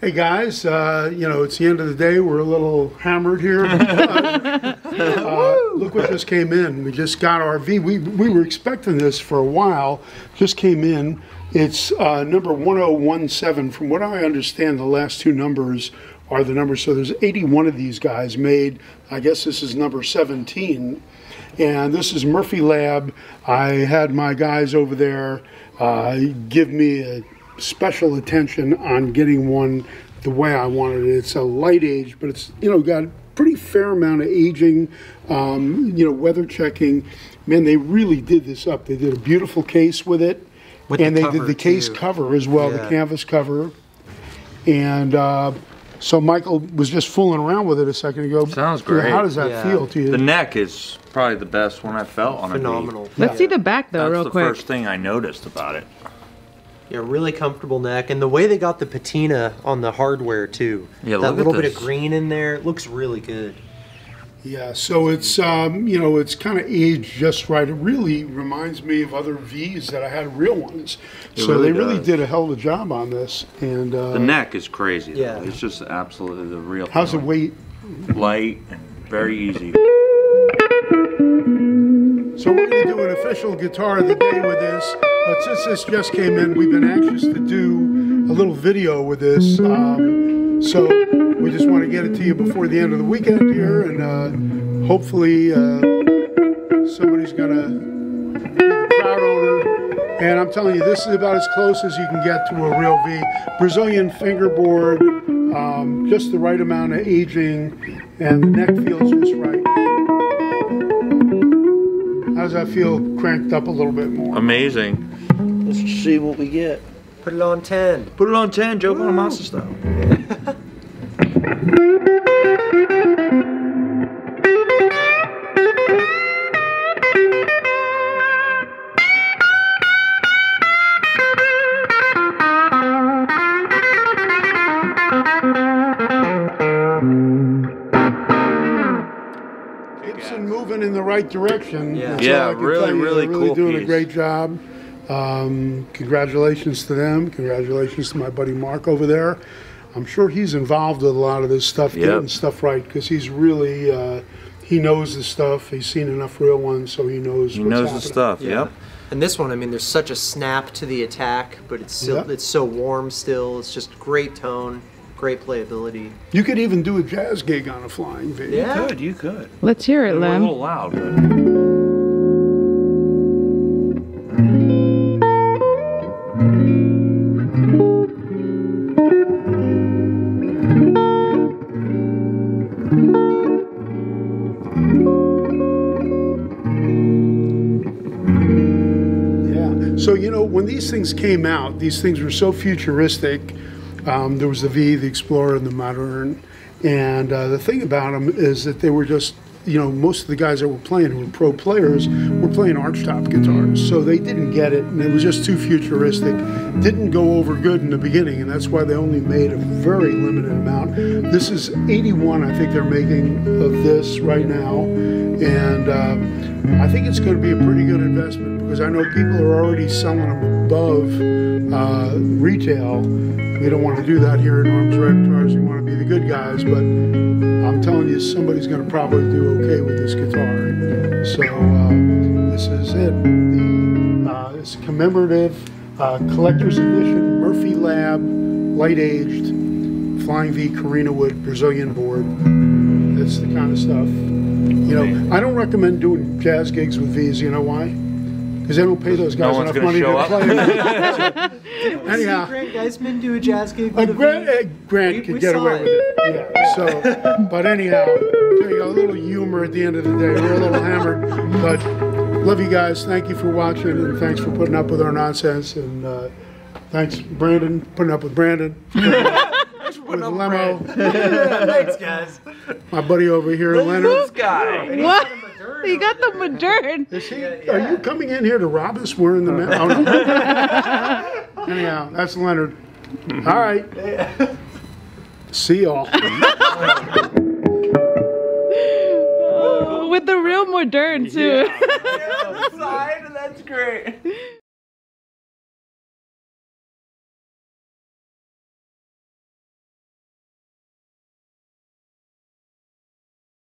Hey guys, you know, it's the end of the day. We're a little hammered here. Look what just came in. We just got our V. We were expecting this for a while. Just came in. It's number 1017. From what I understand, the last two numbers are the numbers. So there's 81 of these guys made. I guess this is number 17. And this is Murphy Lab. I had my guys over there give me a special attention on getting one the way I wanted it. It's a light age, but it's, you know, got a pretty fair amount of aging, you know, weather checking. Man, they really did this up. They did a beautiful case with it, and they did the case cover as well, the canvas cover. And so Michael was just fooling around with it a second ago. Sounds great. How does that feel to you? The neck is probably the best one I felt on it. Phenomenal. Let's see the back though, real quick. That's the first thing I noticed about it. Yeah, really comfortable neck, and the way they got the patina on the hardware too. Yeah, that little bit of green in there looks really good. Yeah, so it's you know, it's kind of aged just right. It really reminds me of other V's that I had, real ones. It so really they did a hell of a job on this, and the neck is crazy. Yeah, though. It's just absolutely the real. How's the weight? Light and very easy. So we're going to do an official guitar of the day with this, but since this just came in, we've been anxious to do a little video with this, so we just want to get it to you before the end of the weekend here, and hopefully somebody's going to be the proud owner. And I'm telling you, this is about as close as you can get to a real V. Brazilian fingerboard, just the right amount of aging, and the neck feels just right. How does that feel cranked up a little bit more? Amazing. Let's see what we get. Put it on 10. Put it on 10, Joe Bonamonte style. Direction. Yeah, really cool. Doing a great job. Congratulations to them. Congratulations to my buddy Mark over there. I'm sure he's involved with a lot of this stuff, getting stuff right, because he's really he knows the stuff. He's seen enough real ones, so he knows. He knows the stuff. Yeah. Yep. And this one, I mean, there's such a snap to the attack, but it's still it's so warm still. It's just great tone. Great playability. You could even do a jazz gig on a Flying V. Yeah. You could, you could. Let's hear it, Lem. A little loud. Yeah. So, you know, when these things came out, these things were so futuristic. There was the V, the Explorer, and the Moderne, and the thing about them is that they were just, you know, most of the guys that were playing, who were pro players, were playing archtop guitars, so they didn't get it, and it was just too futuristic. Didn't go over good in the beginning, and that's why they only made a very limited amount. This is 81, I think they're making of this right now, and I think it's going to be a pretty good investment, because I know people are already selling them above retail. We don't want to do that here at Norman's Rare Guitars. We want to be the good guys, but I'm telling you, somebody's going to probably do okay with this guitar. So this is it. It's a commemorative collector's edition, Murphy Lab, light-aged, Flying V, Korina wood, Brazilian board. That's the kind of stuff. You know, I don't recommend doing jazz gigs with V's. You know why? Because they don't pay those guys enough money to play. Anyhow, Grant Geisman do a jazz gig. Grant could get away with it. Yeah. So, but anyhow, there you go, a little humor at the end of the day. We're a little hammered, but love you guys. Thank you for watching, and thanks for putting up with our nonsense. And thanks, Brandon, putting up with Brandon. Thanks for putting up with Lemo. Thanks, guys. My buddy over here, Leonard. This guy. What? You got the Moderne. Are you coming in here to rob us? We're in the Anyhow, that's Leonard. All right. See y'all. With the real Moderne, too. Yeah, that's great.